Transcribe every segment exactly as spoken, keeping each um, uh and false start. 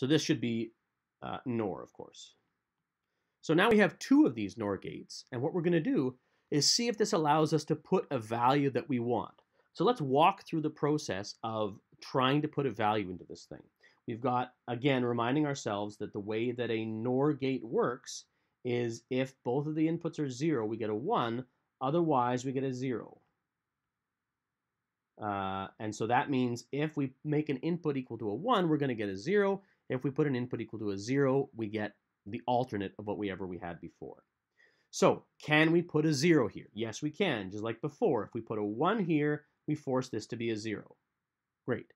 So this should be uh, NOR, of course. So now we have two of these NOR gates, and what we're going to do is see if this allows us to put a value that we want. So let's walk through the process of trying to put a value into this thing. We've got, again, reminding ourselves that the way that a NOR gate works is if both of the inputs are zero, we get a one, otherwise we get a zero. Uh, and so that means if we make an input equal to a one, we're going to get a zero. If we put an input equal to a zero, we get the alternate of what we ever we had before. So can we put a zero here? Yes, we can, just like before. If we put a one here, we force this to be a zero. Great.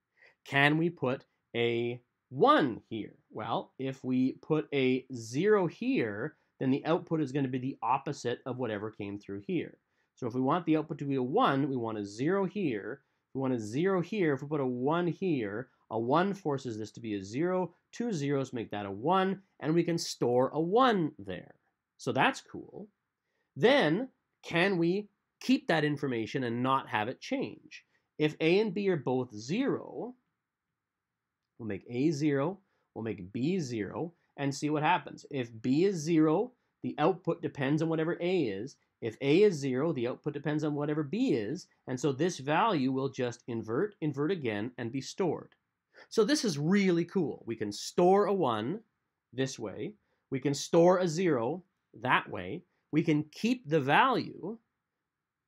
Can we put a one here? Well, if we put a zero here, then the output is going to be the opposite of whatever came through here. So if we want the output to be a one, we want a zero here. We want a zero here. If we put a one here, a one forces this to be a zero. Two zeros make that a one, and we can store a one there. So that's cool. Then, can we keep that information and not have it change? If A and B are both zero, we'll make A zero, we'll make B zero, and see what happens. If B is zero, the output depends on whatever A is. If A is zero, the output depends on whatever B is, and so this value will just invert, invert again, and be stored. So this is really cool. We can store a one this way. We can store a zero that way. We can keep the value.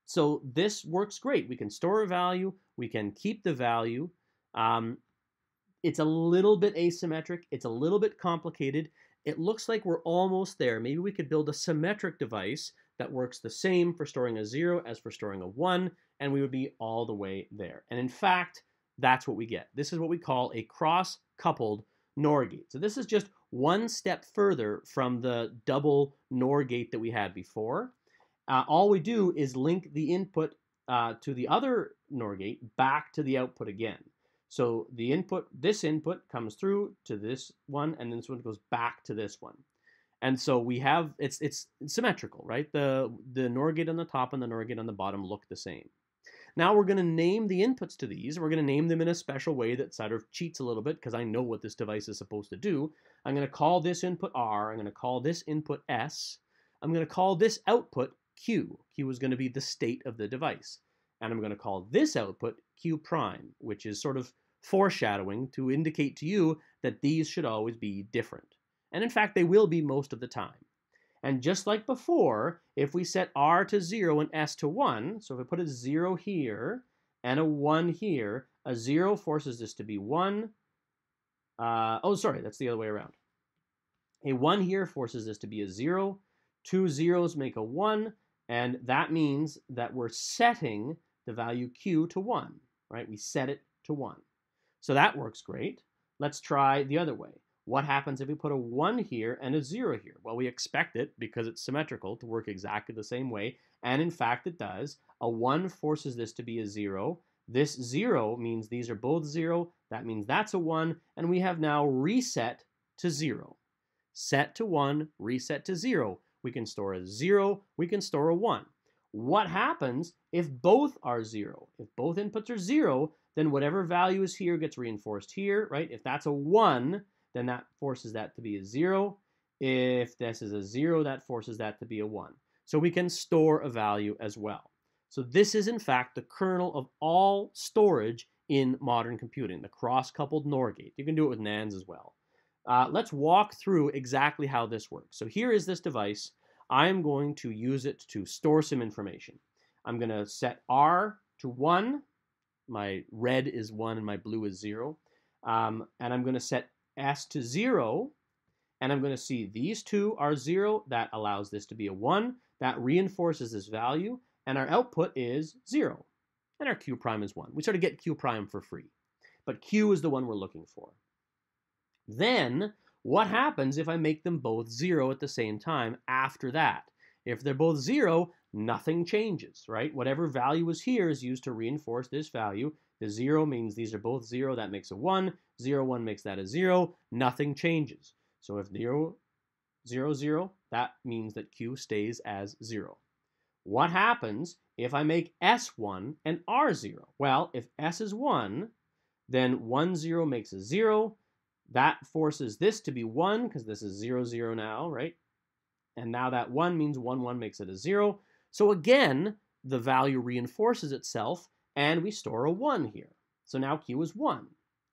So this works great. We can store a value. We can keep the value. Um, it's a little bit asymmetric. It's a little bit complicated. It looks like we're almost there. Maybe we could build a symmetric device that works the same for storing a zero as for storing a one, and we would be all the way there. And in fact, that's what we get. This is what we call a cross-coupled NOR gate. So this is just one step further from the double NOR gate that we had before. Uh, all we do is link the input uh, to the other NOR gate back to the output again. So the input, this input comes through to this one, and then this one goes back to this one. And so we have, it's, it's symmetrical, right? The, the NOR gate on the top and the NOR gate on the bottom look the same. Now we're going to name the inputs to these. We're going to name them in a special way that sort of cheats a little bit because I know what this device is supposed to do. I'm going to call this input R. I'm going to call this input S. I'm going to call this output Q. Q is going to be the state of the device. And I'm going to call this output Q prime, which is sort of foreshadowing to indicate to you that these should always be different. And in fact, they will be most of the time. And just like before, if we set R to zero and S to one, so if we put a zero here and a one here, a zero forces this to be one. Uh, oh, sorry, that's the other way around. A one here forces this to be a zero. Two zeros make a one, and that means that we're setting the value Q to one, right? We set it to one. So that works great. Let's try the other way. What happens if we put a one here and a zero here? Well, we expect it, because it's symmetrical, to work exactly the same way, and in fact it does. A one forces this to be a zero. This zero means these are both zero. That means that's a one, and we have now reset to zero. Set to one, reset to zero. We can store a zero, we can store a one. What happens if both are zero? If both inputs are zero, then whatever value is here gets reinforced here, right? If that's a one, then that forces that to be a zero. If this is a zero, that forces that to be a one. So we can store a value as well. So this is, in fact, the kernel of all storage in modern computing, the cross-coupled NOR gate. You can do it with NANDs as well. Uh, let's walk through exactly how this works. So here is this device. I'm going to use it to store some information. I'm going to set R to one. My red is one and my blue is zero. Um, and I'm going to set S to zero, and I'm going to see these two are zero. That allows this to be a one. That reinforces this value, and our output is zero. And our Q prime is one. We sort of get Q prime for free, but Q is the one we're looking for. Then, what happens if I make them both zero at the same time after that? If they're both zero, nothing changes, right? Whatever value is here is used to reinforce this value. The zero means these are both zero. That makes a one. zero, one makes that a zero. Nothing changes. So if zero, zero, zero, that means that Q stays as zero. What happens if I make S one and R zero? Well, if S is one, then one, zero makes a zero. That forces this to be one, because this is zero, zero now, right? And now that one means one, one makes it a zero. So again, the value reinforces itself, and we store a one here. So now Q is one.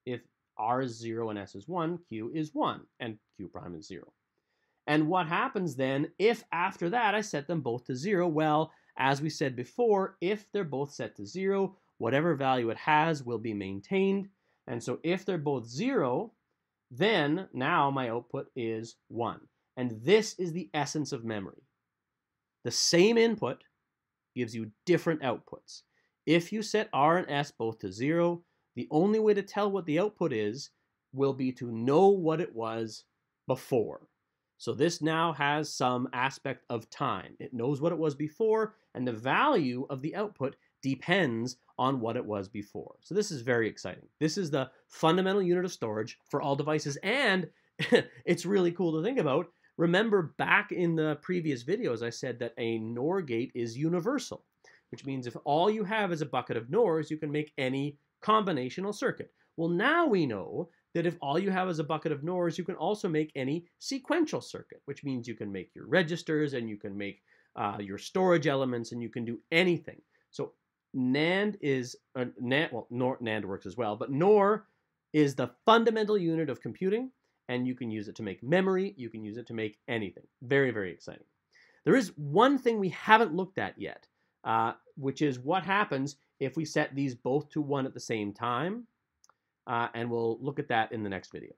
If R is zero and S is one, Q is one, and Q prime is zero. And what happens then if after that I set them both to zero? Well, as we said before, if they're both set to zero, whatever value it has will be maintained. And so if they're both zero, then now my output is one. And this is the essence of memory. The same input gives you different outputs. If you set R and S both to zero, the only way to tell what the output is will be to know what it was before. So this now has some aspect of time. It knows what it was before, and the value of the output depends on what it was before. So this is very exciting. This is the fundamental unit of storage for all devices, and it's really cool to think about. Remember back in the previous videos, I said that a NOR gate is universal, which means if all you have is a bucket of NORs, you can make any combinational circuit. Well, now we know that if all you have is a bucket of NORs, you can also make any sequential circuit, which means you can make your registers, and you can make uh, your storage elements, and you can do anything. So NAND is, uh, NAND, well, NOR, NAND works as well, but NOR is the fundamental unit of computing, and you can use it to make memory, you can use it to make anything. Very, very exciting. There is one thing we haven't looked at yet, uh, which is what happens if we set these both to one at the same time, uh, and we'll look at that in the next video.